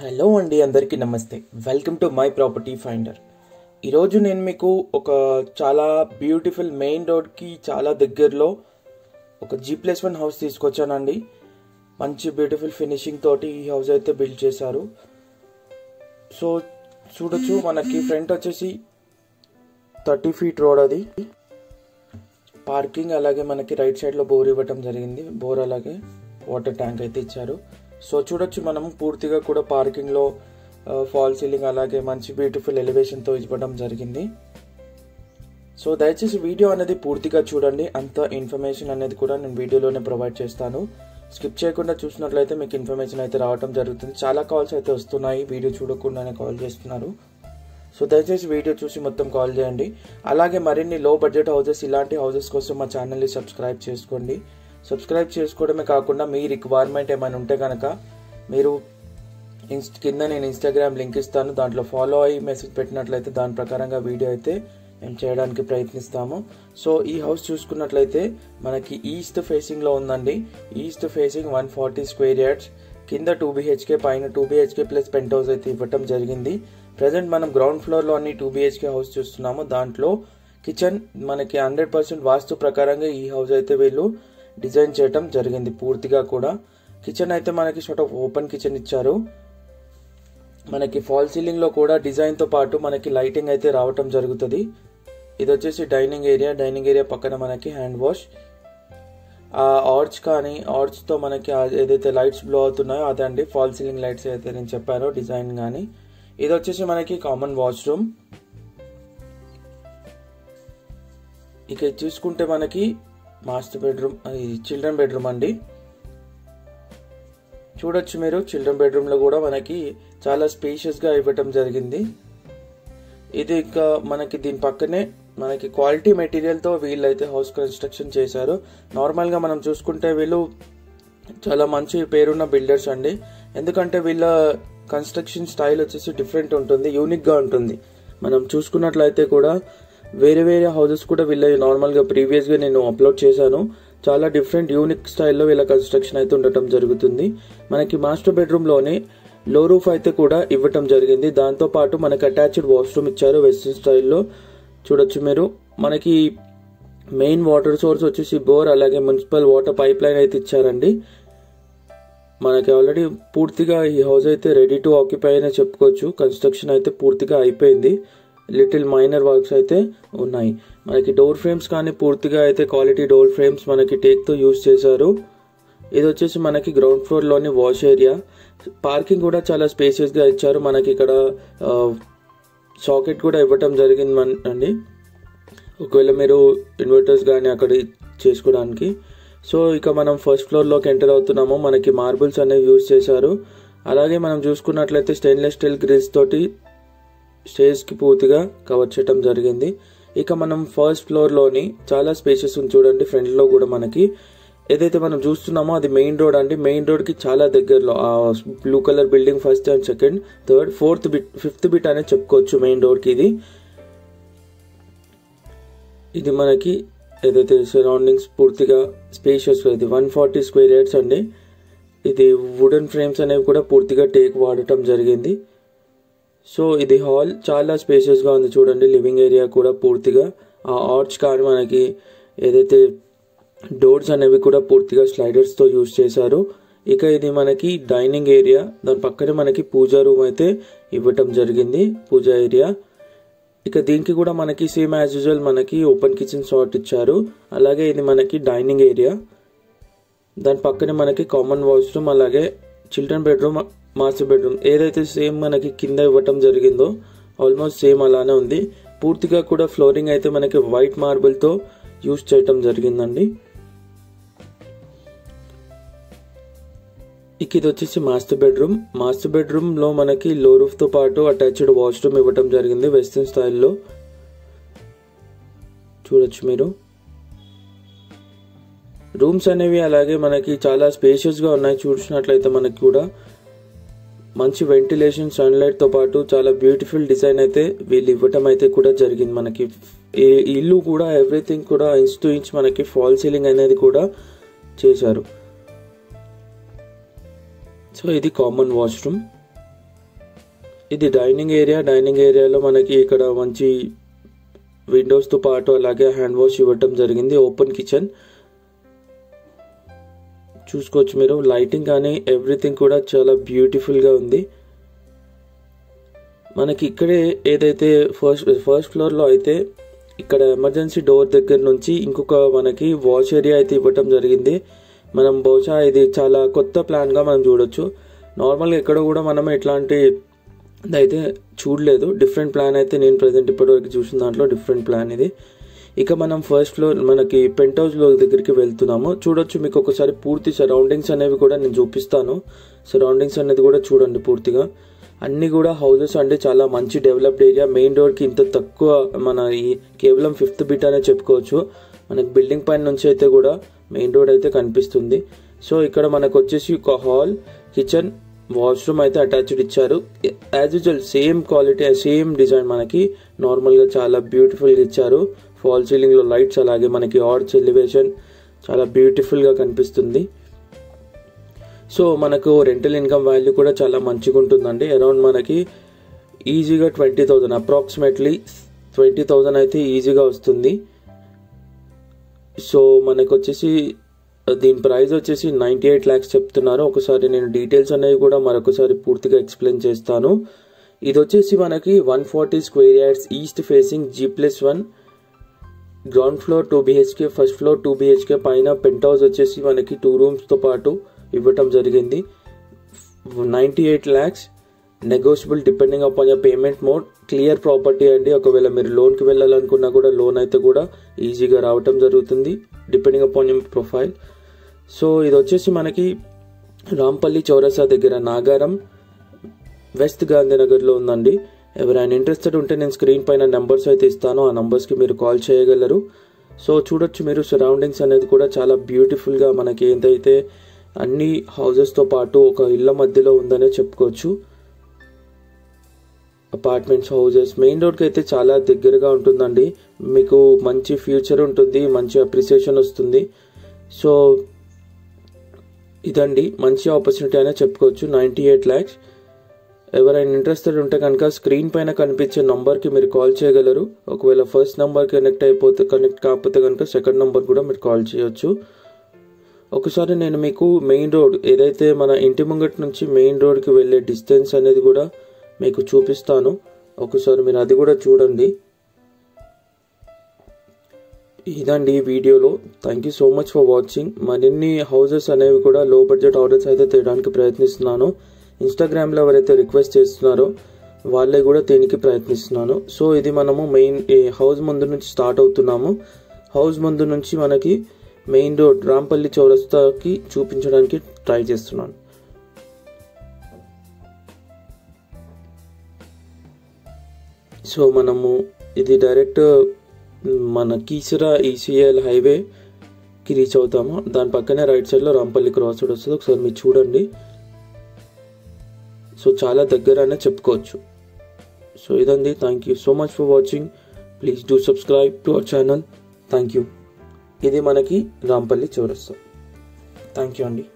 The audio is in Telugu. హలో అండి, అందరికీ నమస్తే. Welcome to my property finder. ఈరోజు నేను మీకు ఒక చాలా బ్యూటిఫుల్ మెయిన్ రోడ్కి చాలా దగ్గరలో ఒక G+1 హౌస్ తీసుకొచ్చానండి. మంచి బ్యూటిఫుల్ ఫినిషింగ్ తోటి ఈ హౌస్ అయితే బిల్డ్ చేశారు. సో చూడొచ్చు, మనకి ఫ్రంట్ వచ్చేసి 30 feet రోడ్, అది పార్కింగ్. అలాగే మనకి రైట్ సైడ్లో బోర్ ఇవ్వటం జరిగింది, బోర్ అలాగే వాటర్ ట్యాంక్ అయితే ఇచ్చారు. సో చూడొచ్చు, మనం పూర్తిగా కూడా పార్కింగ్లో ఫాల్ సీలింగ్ అలాగే మంచి బ్యూటిఫుల్ ఎలివేషన్తో ఇవ్వడం జరిగింది. సో దయచేసి వీడియో అనేది పూర్తిగా చూడండి, అంత ఇన్ఫర్మేషన్ అనేది కూడా నేను వీడియోలోనే ప్రొవైడ్ చేస్తాను. స్కిప్ చేయకుండా చూసినట్లయితే మీకు ఇన్ఫర్మేషన్ అయితే రావడం జరుగుతుంది. చాలా కాల్స్ అయితే వస్తున్నాయి, వీడియో చూడకుండానే కాల్ చేస్తున్నారు. సో దయచేసి వీడియో చూసి మొత్తం కాల్ చేయండి. అలాగే మరిన్ని లో బడ్జెట్ హౌసెస్, ఇలాంటి హౌసెస్ కోసం మా ఛానల్ని సబ్స్క్రైబ్ చేసుకోండి. సబ్స్క్రైబ్ చేసుకోవడమే కాకుండా మీ రిక్వైర్మెంట్ ఏమైనా ఉంటే కనుక మీరు కింద నేను ఇన్స్టాగ్రామ్ లింక్ ఇస్తాను, దాంట్లో ఫాలో అయ్యి మెసేజ్ పెట్టినట్లయితే దాని ప్రకారంగా వీడియో అయితే మేము చేయడానికి ప్రయత్నిస్తాము. సో ఈ హౌస్ చూసుకున్నట్లయితే మనకి ఈస్ట్ ఫేసింగ్లో ఉందండి. ఈస్ట్ ఫేసింగ్ 140 square yards, కింద 2 BHK, పైన 2 BHK ప్లస్ పెంట్ హౌస్ అయితే ఇవ్వటం జరిగింది. ప్రజెంట్ మనం గ్రౌండ్ ఫ్లోర్లో అన్ని 2 BHK హౌస్ చూస్తున్నాము. దాంట్లో కిచెన్ మనకి 100% వాస్తు ప్రకారంగా ఈ హౌస్ అయితే వీళ్ళు డిజైన్ చేయటం జరిగింది పూర్తిగా కూడా. కిచెన్ అయితే మనకి షార్ట్ ఆఫ్ ఓపెన్ కిచెన్ ఇచ్చారు. మనకి ఫాల్ సీలింగ్లో కూడా డిజైన్తో పాటు మనకి లైటింగ్ అయితే రావటం జరుగుతుంది. ఇది వచ్చేసి డైనింగ్ ఏరియా. డైనింగ్ ఏరియా పక్కన మనకి హ్యాండ్ వాష్, ఆ ఆర్చ్ కానీ ఆర్చ్తో మనకి ఏదైతే లైట్స్ బ్లో అవుతున్నాయో అదండి ఫాల్ సీలింగ్ లైట్స్ అయితే నేను చెప్పానో డిజైన్ కానీ. ఇది వచ్చేసి మనకి కామన్ వాష్రూమ్. ఇక చూసుకుంటే మనకి మాస్టర్ బెడ్రూమ్, చిల్డ్రన్ బెడ్రూమ్ అండి. చూడొచ్చు మీరు, చిల్డ్రన్ బెడ్రూమ్లో కూడా మనకి చాలా స్పేషియస్గా ఇవ్వటం జరిగింది. ఇది ఇంకా మనకి దీని పక్కనే మనకి క్వాలిటీ మెటీరియల్తో వీళ్ళైతే హౌస్ కన్స్ట్రక్షన్ చేశారు. నార్మల్గా మనం చూసుకుంటే వీళ్ళు చాలా మంచి పేరున్న బిల్డర్స్ అండి, ఎందుకంటే వీళ్ళ కన్స్ట్రక్షన్ స్టైల్ వచ్చేసి డిఫరెంట్ ఉంటుంది, యూనిక్గా ఉంటుంది. మనం చూసుకున్నట్లయితే కూడా వేరే వేరే హౌసెస్ కూడా వీళ్ళ నార్మల్గా ప్రీవియస్గా నేను అప్లోడ్ చేశాను. చాలా డిఫరెంట్ యూనిక్ స్టైల్లో వీళ్ళ కన్స్ట్రక్షన్ అయితే ఉండటం జరుగుతుంది. మనకి మాస్టర్ బెడ్రూమ్లోనే లో రూఫ్ అయితే కూడా ఇవ్వటం జరిగింది. దాంతోపాటు మనకి అటాచ్డ్ వాష్రూమ్ ఇచ్చారు వెస్ట్రన్ స్టైల్లో. చూడొచ్చు మీరు, మనకి మెయిన్ వాటర్ సోర్స్ వచ్చేసి బోర్, అలాగే మున్సిపల్ వాటర్ పైప్ లైన్ అయితే ఇచ్చారండి. మనకి ఆల్రెడీ పూర్తిగా ఈ హౌస్ అయితే రెడీ టు ఆక్యుపై అనే చెప్పుకోవచ్చు. కన్స్ట్రక్షన్ అయితే పూర్తిగా అయిపోయింది, లిటిల్ మైనర్ వర్క్స్ అయితే ఉన్నాయి. మనకి డోర్ ఫ్రేమ్స్ కానీ పూర్తిగా అయితే క్వాలిటీ డోర్ ఫ్రేమ్స్ మనకి టేక్తో యూజ్ చేశారు. ఇది వచ్చేసి మనకి గ్రౌండ్ ఫ్లోర్లోని వాష్ ఏరియా. పార్కింగ్ కూడా చాలా స్పేషియస్గా ఇచ్చారు. మనకి ఇక్కడ సాకెట్ కూడా ఇవ్వటం జరిగిందండి, ఒకవేళ మీరు ఇన్వర్టర్స్ కానీ అక్కడ చేసుకోవడానికి. సో ఇక మనం ఫస్ట్ ఫ్లోర్లోకి ఎంటర్ అవుతున్నాము. మనకి మార్బుల్స్ అనేవి యూజ్ చేశారు. అలాగే మనం చూసుకున్నట్లయితే స్టెయిన్లెస్ స్టీల్ గ్రిల్స్ తోటి స్టేజ్కి పూర్తిగా కవర్ చేయడం జరిగింది. ఇక మనం ఫస్ట్ ఫ్లోర్లోని చాలా స్పేసెస్ ఉంది చూడండి. ఫ్రంట్లో కూడా మనకి ఏదైతే మనం చూస్తున్నామో అది మెయిన్ రోడ్ అండి. మెయిన్ రోడ్కి చాలా దగ్గరలో ఆ blue colour building first and second third fourth bit fifth bit అనేది చెప్పుకోవచ్చు మెయిన్ రోడ్కి. ఇది మనకి ఏదైతే సరౌండింగ్స్ పూర్తిగా స్పేషియస్. ఇది 140 square yards అండి. ఇది వుడెన్ ఫ్రేమ్స్ అనేవి కూడా పూర్తిగా టేక్ వాడటం జరిగింది. సో ఇది హాల్ చాలా స్పేషియస్గా ఉంది చూడండి. లివింగ్ ఏరియా కూడా పూర్తిగా ఆ ఆర్చ్ కానీ మనకి ఏదైతే డోర్స్ అనేవి కూడా పూర్తిగా స్లైడర్స్తో యూజ్ చేశారు. ఇక ఇది మనకి డైనింగ్ ఏరియా. దాని పక్కనే మనకి పూజా రూమ్ అయితే ఇవ్వటం జరిగింది, పూజా ఏరియా. ఇక దీనికి కూడా మనకి సేమ్ యాజ్ యూజువల్ మనకి ఓపెన్ కిచెన్ సార్ట్ ఇచ్చారు. అలాగే ఇది మనకి డైనింగ్ ఏరియా. దాని పక్కనే మనకి కామన్ వాష్రూమ్, అలాగే చిల్డ్రన్ బెడ్రూమ్, మాస్టర్ బెడ్రూమ్. ఏదైతే సేమ్ మనకి కింద ఇవ్వటం జరిగిందో ఆల్మోస్ట్ సేమ్ అలానే ఉంది. పూర్తిగా కూడా ఫ్లోరింగ్ అయితే మనకి వైట్ మార్బుల్తో యూజ్ చేయటం జరిగిందండి. ఇక ఇది వచ్చేసి మాస్టర్ బెడ్రూమ్. మాస్టర్ బెడ్రూమ్లో మనకి లో రూఫ్తో పాటు అటాచ్డ్ వాష్రూమ్ ఇవ్వటం జరిగింది వెస్ట్రన్ స్టైల్లో. చూడొచ్చు మీరు, రూమ్స్ అనేవి అలాగే మనకి చాలా స్పేషియస్గా ఉన్నాయి. చూసినట్లయితే మనకి కూడా మంచి వెంటిలేషన్, సన్లైట్తో పాటు చాలా బ్యూటిఫుల్ డిజైన్ అయితే వీళ్ళు ఇవ్వటం అయితే కూడా జరిగింది. మనకి ఇల్లు కూడా ఎవ్రీథింగ్ కూడా ఇంచ్ టు ఇంచ్ మనకి ఫాల్ సీలింగ్ అనేది కూడా చేశారు. సో ఇది కామన్ వాష్రూమ్. ఇది డైనింగ్ ఏరియాలో మనకి ఇక్కడ మంచి విండోస్ తో పాటు అలాగే హ్యాండ్ వాష్ ఇవ్వడం జరిగింది. ఓపెన్ కిచెన్ చూసుకోవచ్చు మీరు. లైటింగ్ కానీ ఎవ్రీథింగ్ కూడా చాలా బ్యూటిఫుల్ గా ఉంది. మనకి ఇక్కడే ఏదైతే ఫస్ట్ ఫ్లోర్ లో అయితే ఇక్కడ ఎమర్జెన్సీ డోర్ దగ్గర నుంచి ఇంకొక మనకి వాష్ ఏరియా అయితే ఇవ్వటం జరిగింది. మనం బహుశా ఇది చాలా కొత్త ప్లాన్ గా మనం చూడొచ్చు. నార్మల్గా ఎక్కడ కూడా మనం ఇట్లాంటి అయితే చూడలేదు. డిఫరెంట్ ప్లాన్ అయితే నేను ప్రజెంట్ ఇప్పటివరకు చూసిన దాంట్లో డిఫరెంట్ ప్లాన్ ఇది. ఇక మనం ఫస్ట్ ఫ్లోర్ మనకి పెంట్ హౌస్ లో దగ్గరికి వెళ్తున్నాము. చూడొచ్చు మీకు ఒకసారి పూర్తి సరౌండింగ్స్ అనేవి కూడా నేను చూపిస్తాను. సరౌండింగ్స్ అనేది కూడా చూడండి పూర్తిగా. అన్ని కూడా హౌసెస్ అంటే చాలా మంచి డెవలప్డ్ ఏరియా. మెయిన్ రోడ్ కి ఇంత తక్కువ మన ఈ కేవలం 5th బిట్ అనే చెప్పుకోవచ్చు. మనకి బిల్డింగ్ పైన నుంచి అయితే కూడా మెయిన్ రోడ్ అయితే కనిపిస్తుంది. సో ఇక్కడ మనకు వచ్చేసి ఒక హాల్, కిచెన్, వాష్రూమ్ అయితే అటాచ్డ్ ఇచ్చారు. As usual same quality, same design మనకి నార్మల్ గా చాలా బ్యూటిఫుల్ గా ఇచ్చారు. ఫాల్ సీలింగ్ లో లైట్స్, అలాగే మనకి ఆర్చ్ ఎలివేషన్ చాలా బ్యూటిఫుల్ గా కనిపిస్తుంది. సో మనకు రెంటల్ ఇన్కమ్ వాల్యూ కూడా చాలా మంచిగా ఉంటుందండి. అరౌండ్ మనకి ఈజీగా 20,000 అప్రాక్సిమేట్లీ 20,000 అయితే ఈజీగా వస్తుంది. సో మనకు వచ్చేసి దీని ప్రైస్ వచ్చేసి 98 lakhs చెప్తున్నారు. ఒకసారి నేను డీటెయిల్స్ అనేవి కూడా మరొకసారి పూర్తిగా ఎక్స్ప్లెయిన్ చేస్తాను. ఇది వచ్చేసి మనకి 140 square yards, east facing, G+1, ground floor 2 BHK, first floor 2 BHK, పైన పెంట్ హౌస్ వచ్చేసి మనకి 2 rooms తో పాటు ఇవ్వటం జరిగింది. 98 lakhs, negotiable depending upon the payment mode. Clear property అండి. ఒకవేళ మీరు లోన్కి వెళ్ళాలనుకున్నా కూడా లోన్ అయితే కూడా ఈజీగా రావటం జరుగుతుంది depending upon your profile. So ఇది వచ్చేసి మనకి రాంపల్లి చౌరసా దగ్గర నాగారం, వెస్ట్ గాంధీనగర్లో ఉందండి. ఎవరైనా ఇంట్రెస్టెడ్ ఉంటే నేను స్క్రీన్ పైన నెంబర్స్ అయితే ఇస్తాను. ఆ నెంబర్స్కి మీరు కాల్ చేయగలరు. సో చూడొచ్చు మీరు సరౌండింగ్స్ అనేది కూడా చాలా బ్యూటిఫుల్గా మనకి ఏదైతే అన్ని హౌజెస్తో పాటు ఒక ఇళ్ల మధ్యలో ఉందనే చెప్పుకోవచ్చు. అపార్ట్మెంట్స్, హౌజెస్ మెయిన్ రోడ్కి అయితే చాలా దగ్గరగా ఉంటుందండి. మీకు మంచి ఫ్యూచర్ ఉంటుంది, మంచి అప్రిసియేషన్ వస్తుంది. సో ఇదండి మంచి ఆపర్చునిటీ అనే చెప్పుకోవచ్చు. 98 lakhs. ఎవరైనా ఇంట్రెస్టెడ్ ఉంటే కనుక స్క్రీన్ పైన కనిపించే నెంబర్కి మీరు కాల్ చేయగలరు. ఒకవేళ ఫస్ట్ నెంబర్ కనెక్ట్ కాకపోతే కనుక సెకండ్ నెంబర్ కూడా మీరు కాల్ చేయొచ్చు. ఒకసారి నేను మీకు మెయిన్ రోడ్ ఏదైతే మన ఇంటి ముంగటి నుంచి మెయిన్ రోడ్కి వెళ్ళే డిస్టెన్స్ అనేది కూడా మీకు చూపిస్తాను. ఒకసారి మీరు అది కూడా చూడండి. ఇదండి ఈ వీడియోలో. Thank you so much for watching. మరిన్ని హౌజెస్ అనేవి కూడా లో బడ్జెట్ ఆర్డర్స్ అయితే తీయడానికి ప్రయత్నిస్తున్నాను. ఇన్స్టాగ్రామ్లో ఎవరైతే రిక్వెస్ట్ చేస్తున్నారో వాళ్ళే కూడా దీనికి ప్రయత్నిస్తున్నాను. సో ఇది మనము మెయిన్ హౌస్ ముందు నుంచి స్టార్ట్ అవుతున్నాము. హౌస్ ముందు నుంచి మనకి మెయిన్ రోడ్ రాంపల్లి చౌరస్తాకి చూపించడానికి ట్రై చేస్తున్నాను. సో మనము ఇది డైరెక్ట్ మన కీసరా ECIL హైవేకి రీచ్ అవుతాము. దాని పక్కనే రైట్ సైడ్లో రాంపల్లి క్రాస్ రోడ్ వస్తుంది. ఒకసారి మీరు చూడండి. సో చాలా దగ్గర అనే చెప్పుకోవచ్చు. సో ఇదండి. Thank you so much for watching. Please do subscribe to our channel. Thank you. ఇది మనకి రాంపల్లి చౌరస్తా. థ్యాంక్ యూ అండి.